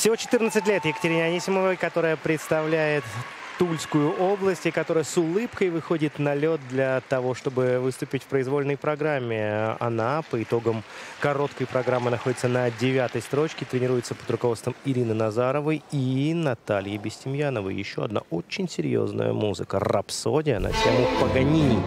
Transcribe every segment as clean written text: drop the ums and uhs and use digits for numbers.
Всего 14 лет Екатерине Анисимовой, которая представляет Тульскую область и которая с улыбкой выходит на лед для того, чтобы выступить в произвольной программе. Она по итогам короткой программы находится на 9-й строчке, тренируется под руководством Ирины Назаровой и Натальи Бестимьяновой. Еще одна очень серьезная музыка. Рапсодия на тему Паганини.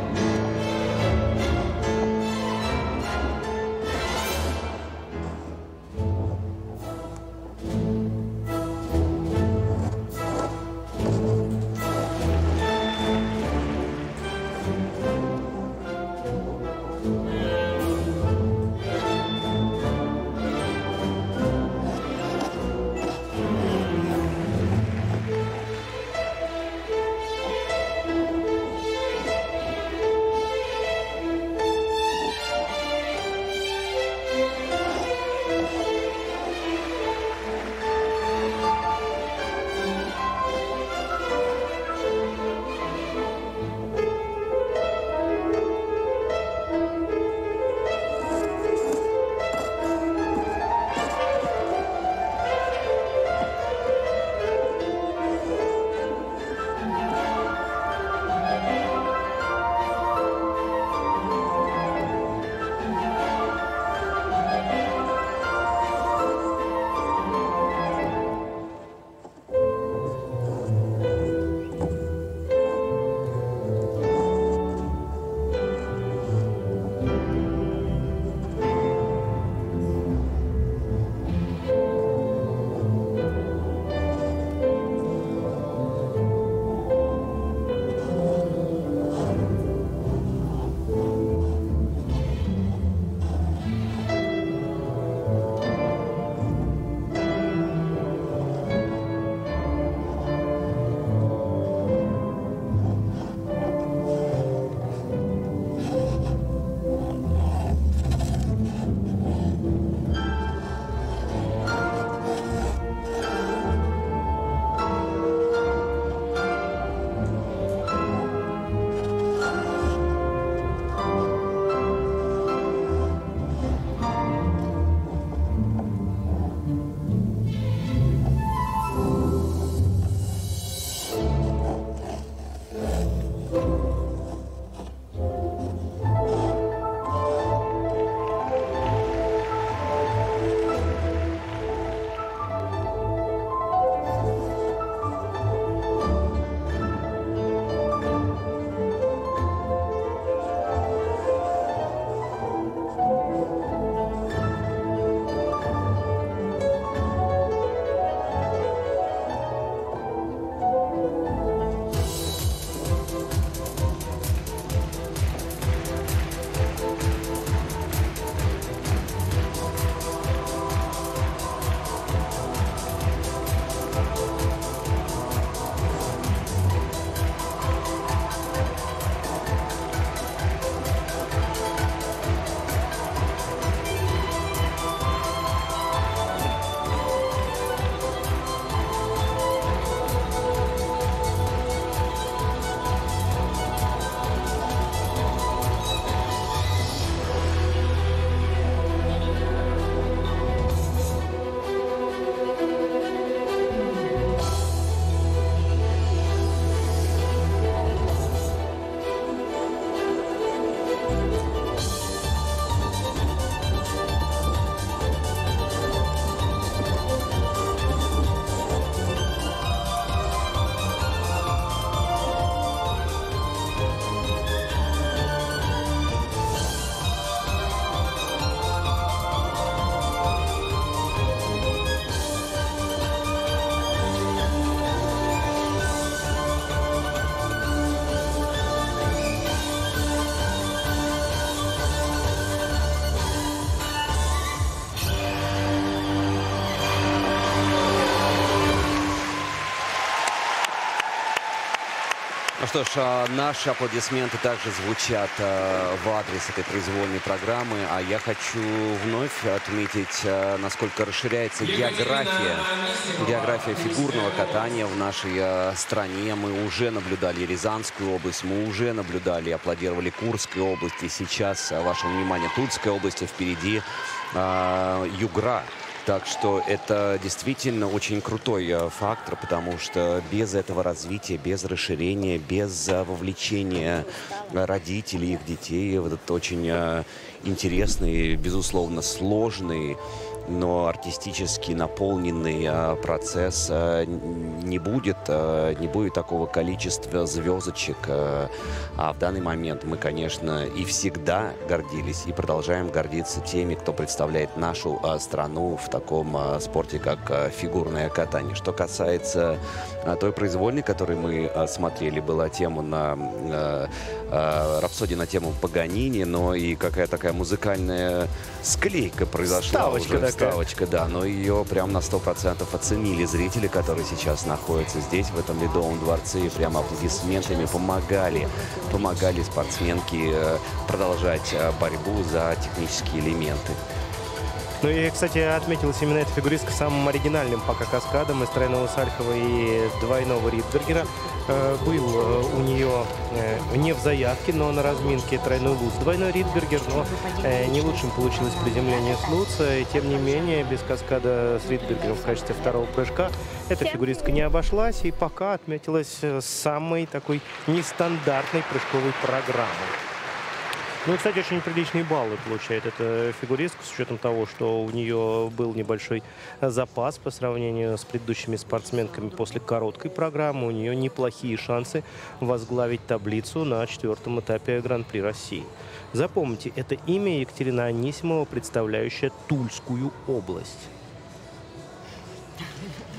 Что ж, наши аплодисменты также звучат в адрес этой произвольной программы. А я хочу вновь отметить, насколько расширяется география фигурного катания в нашей стране. Мы уже наблюдали Рязанскую область, мы уже наблюдали, аплодировали Курской области. Сейчас, ваше внимание, Тульская область, а впереди Югра. Так что это действительно очень крутой фактор, потому что без этого развития, без расширения, без вовлечения родителей, их детей, вот этот очень интересный, безусловно, сложный, но артистически наполненный процесс не будет такого количества звездочек. А в данный момент мы, конечно, и всегда гордились, и продолжаем гордиться теми, кто представляет нашу страну в таком спорте, как фигурное катание. Что касается той произвольной, которую мы смотрели, была тема на рапсодия на тему Паганини, но и какая-то такая музыкальная склейка произошла. Ставочка уже. Ставочка, да, но ее прям на 100% оценили зрители, которые сейчас находятся здесь, в этом Ледовом дворце, и прям аплодисментами помогали спортсменки продолжать борьбу за технические элементы. Ну и, кстати, отметилась именно эта фигуристка самым оригинальным пока каскадом из тройного Сальхова и двойного Риттбергера. Был у нее не в заявке, но на разминке тройной Луц, двойной Риттбергер, но не лучшим получилось приземление с Луца. И, тем не менее, без каскада с Риттбергером в качестве второго прыжка эта фигуристка не обошлась и пока отметилась самой такой нестандартной прыжковой программой. Ну, кстати, очень приличные баллы получает эта фигуристка, с учетом того, что у нее был небольшой запас по сравнению с предыдущими спортсменками после короткой программы. У нее неплохие шансы возглавить таблицу на 4-м этапе Гран-при России. Запомните, это имя Екатерина Анисимова, представляющая Тульскую область.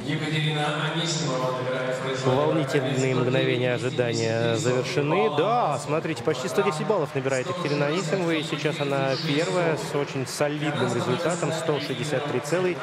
Екатерина Анисимова набирает произвольную. Волнительные мгновения ожидания завершены. Да, смотрите, почти 110 баллов набирает Екатерина Анисимова. И сейчас она первая с очень солидным результатом 163,36.